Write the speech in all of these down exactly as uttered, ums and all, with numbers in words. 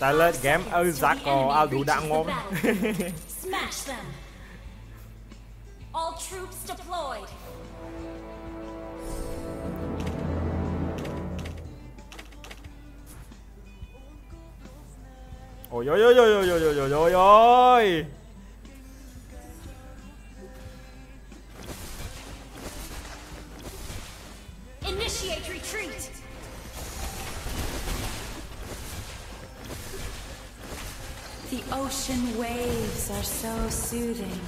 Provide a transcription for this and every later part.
Ta lên game ơi giá cò ao đủ đã ngon. All troops deployed. Ôi ôi ôi ôi ôi ôi ôi ôi. Initiate retreat. The ocean waves are so soothing.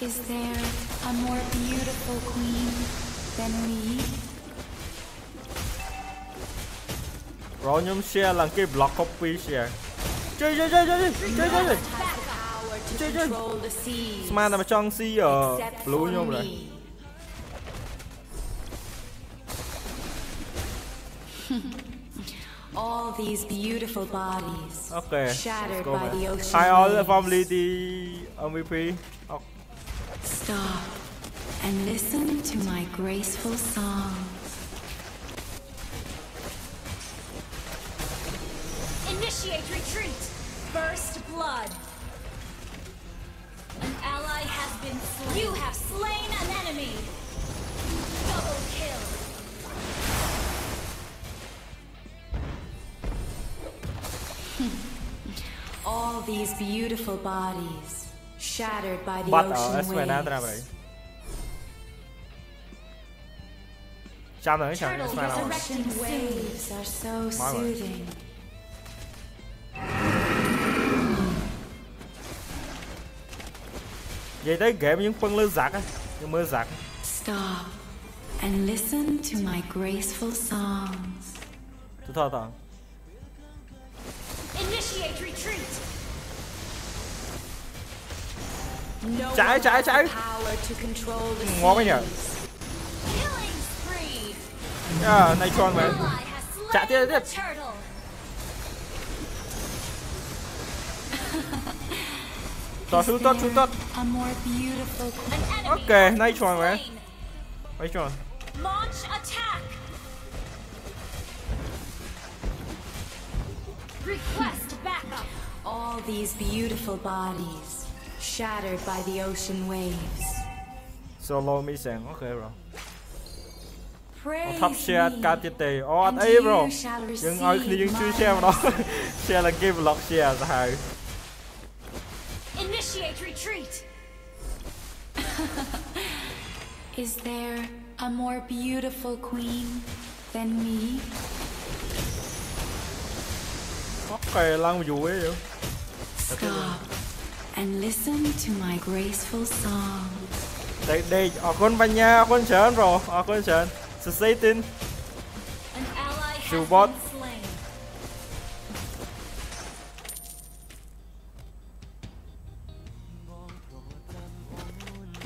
Is there a more beautiful queen than me? Rồi nhôm share là cái block copy share. Chơi chơi chơi chơi chơi chơi chơi chơi chơi. Smart là mà chọn si ở blue nhôm rồi. All these beautiful bodies okay, shattered by the ocean. Hi all the family, the M V P. Oh. Stop and listen to my graceful song. Initiate retreat. First blood. An ally has been slain. You have slain an enemy. Double kill. All these beautiful bodies shattered by the but, ocean uh, waves. Turtle resurrection waves are so soothing. Vậy tới game những phân lưu giặc á, những mưa giặc. Stop and listen to my graceful songs. Thôi thôi thôi. Initiate retreat. No trái trái trái. Ngon quá nhở. À, này con vậy. Chạy tiếp tiếp. Tỏ xuống tớt xuống tớt. Ok, này con vậy. Này con. Request backup. All these beautiful bodies shattered by the ocean waves. So low me sang, okay bro. Top share Katite. Oh, hey bro. Dừng ơi, dừng chưa share đó. Share là game block share sao. Initiate retreat. Is there a more beautiful queen than me? Stop and listen to my graceful song. Đây đây, ở con banh nha, con chén rồi, ở con chén. Satan. Robot.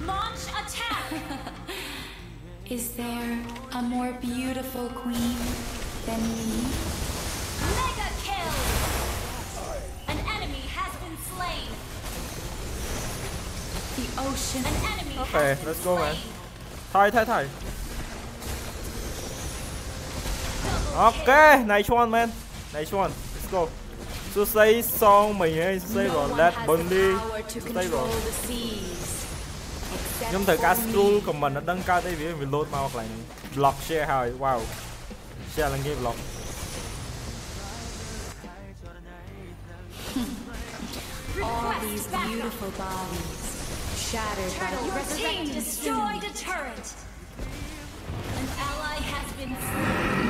Launch attack. Is there a more beautiful queen than me? Mega kill! An enemy has been slain. The ocean. An enemy okay, has been let's go, slain. Man. Thôi, thôi, thôi. Okay, nice one, man. Nice one. Let's go. So say song mình ấy, say rồi, let burn đi. Say rồi. Nhưng thời cá scroll của mình đã đăng cao tới vì mình load màu hoặc là block share hay wow. Share là game block. All these beautiful bodies shattered by the resurrection. Destroyed a turret. An ally has been slain.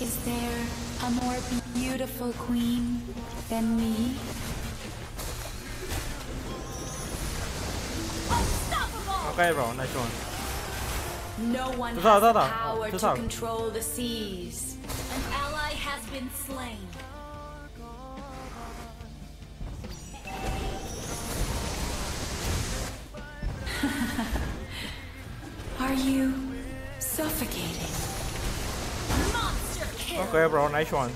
Is there a more beautiful queen than me? Unstoppable. Okay, bro, nice one. No one has the power to control the seas. An ally has been slain. Are you suffocating? Monster kill. Okay, bro, nice one.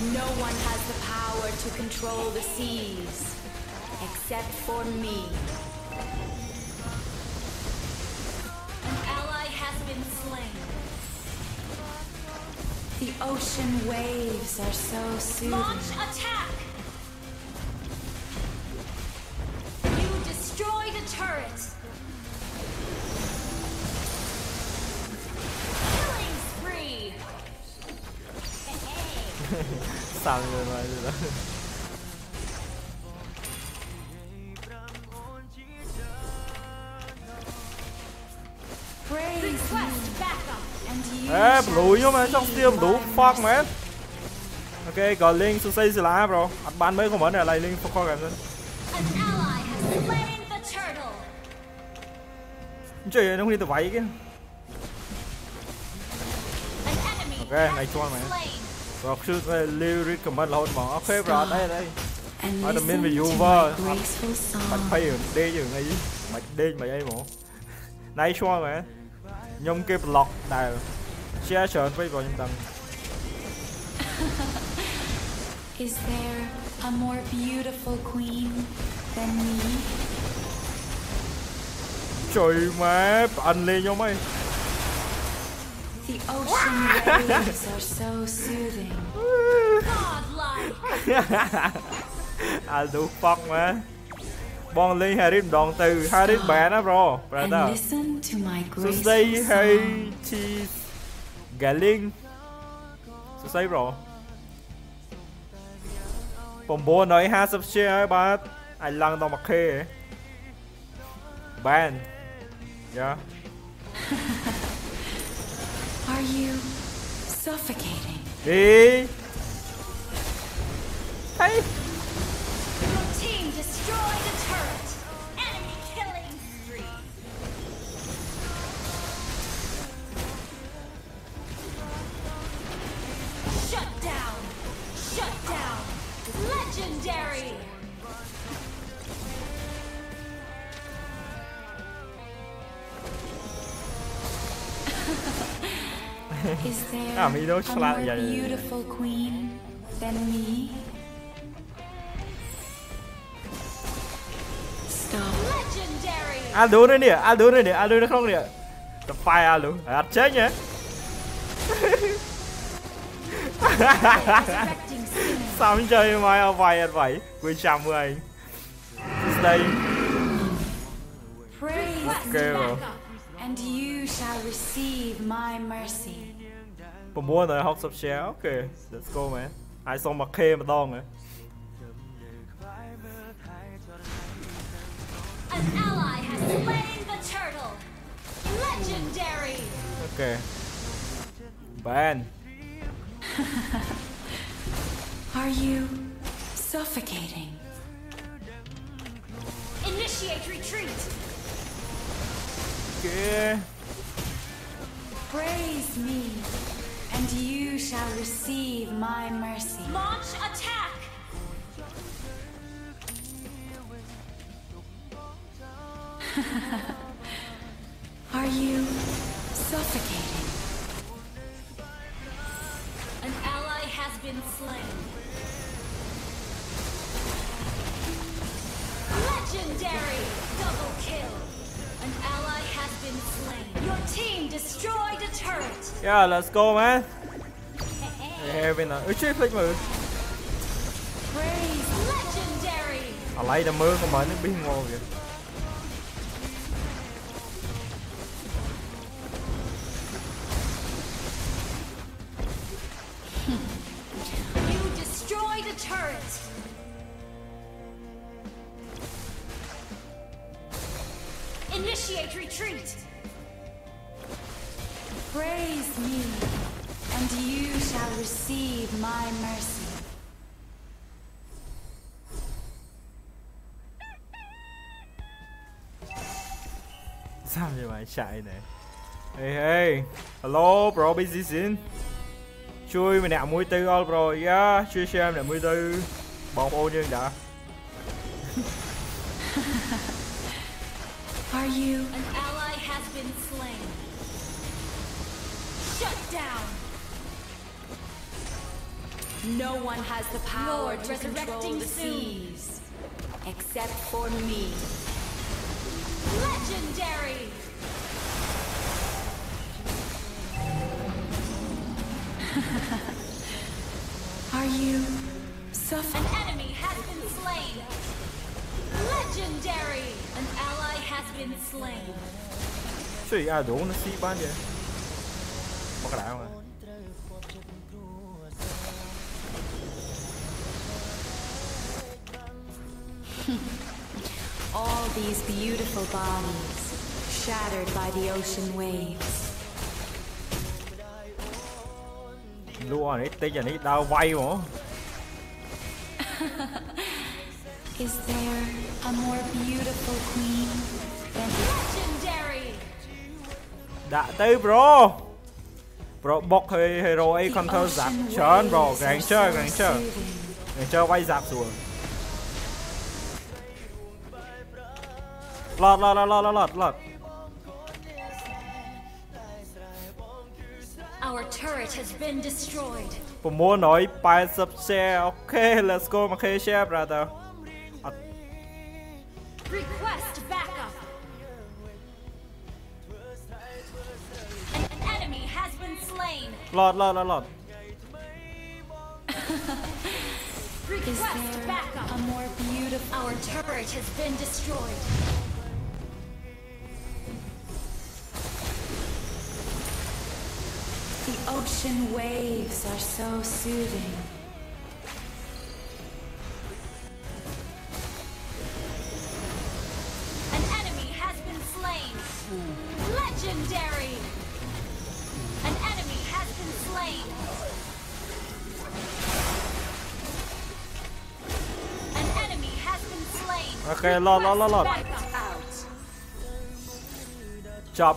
No one has the power to control the seas, except for me. An ally has been slain. The ocean waves are so soothing. Launch attack! You destroyed a turret! Killing spree! Sound good, right? Ê, blue vô mà trong team đủ fuck man. Ok, còn link Susei sẽ là A bro. Anh ban mới của mình là link for call game. Trời nó không đi từ váy kia. Ok, này cho mày. Rồi shoot này lyric comment luôn mà. Ok bro, đây đây. Ở the main viewer. Bắt phải đê chứ ngay. Mày đê mày ai mổ. Này cho mày. Nhông kịp lọc đào. Share chọn với bọn tầng. Is there a more beautiful queen than me? Trời má, ăn lên nhau mày. The ocean waves are so soothing. I'll do fuck má. Bon lên Harry đòn từ Harry bẻ nó bro. Brother. Susei hay cheese. Galing Susei bro. Bom bố nói hai mươi share ba anh lăng đồng mặt khê. Ban. Yeah. Are you suffocating? Đi. Hey. Destroy the turret! Enemy killing spree! Shut down! Shut down! Legendary! Is there a more beautiful queen than me? Aldo này nè, Aldo này nè, Aldo nó không nè. Tập phai Aldo, ăn chết nhé. Sao anh chơi mai ở vài ăn vậy? Quên chạm với anh. Đây. Ok. And you shall receive my mercy. Bố mua rồi học sập xéo. Ok, let's go man. Ai xong mặc khê mà đong rồi. An ally has slain the turtle. Legendary. Okay. Ban. Are you suffocating? Initiate retreat. Okay. Praise me, and you shall receive my mercy. Launch attack. Are you suffocating? An ally has been slain. Legendary double kill. An ally has been slain. Your team destroyed a turret. Yeah, let's go, man. Hey, hey. We're flick move. Praise legendary. I like the move của mình nó bị ngon kìa. Turret. Initiate retreat. Praise me, and you shall receive my mercy. Sao vậy mày chạy này? Hey hey, hello bro, busy xin. Chui mình nè mũi tư all bro, yeah, chui xem nè mũi tư bọn ô dương đã. Are you an ally has been slain? Shut down. No one has the power Lord, to control the seas, except for me. Legendary! Are you suffering? An enemy has been slain! Legendary! An ally has been slain. See, I don't want to see Banya. What can I do? All these beautiful bodies, shattered by the ocean waves. Is there a more beautiful queen than legendary? Đã tới bro. Bro bóc hơi hero ấy con thơ giáp chán bro, gánh chơi gánh chơi. Gánh chơi quay giáp xuống. Lọt lọt lọt lọt lọt lọt. Our turret has been destroyed. Tôi muốn nói buy sub share. Okay, let's go mà khê share brother. Request backup. An enemy has been slain. Lọt lọt lọt lọt. Request backup. A more beautiful. Our turret has been destroyed. The ocean waves are so soothing. An enemy has been slain. Legendary. An enemy has been slain. An enemy has been slain. Okay, la la la la. Chop.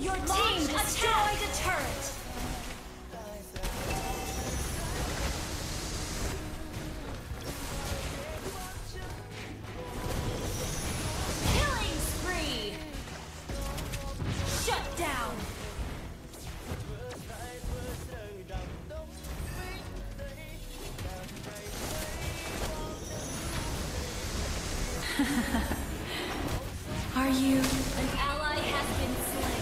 Your team destroyed a turret. Killing spree. Shut down. Are you? An ally has been slain.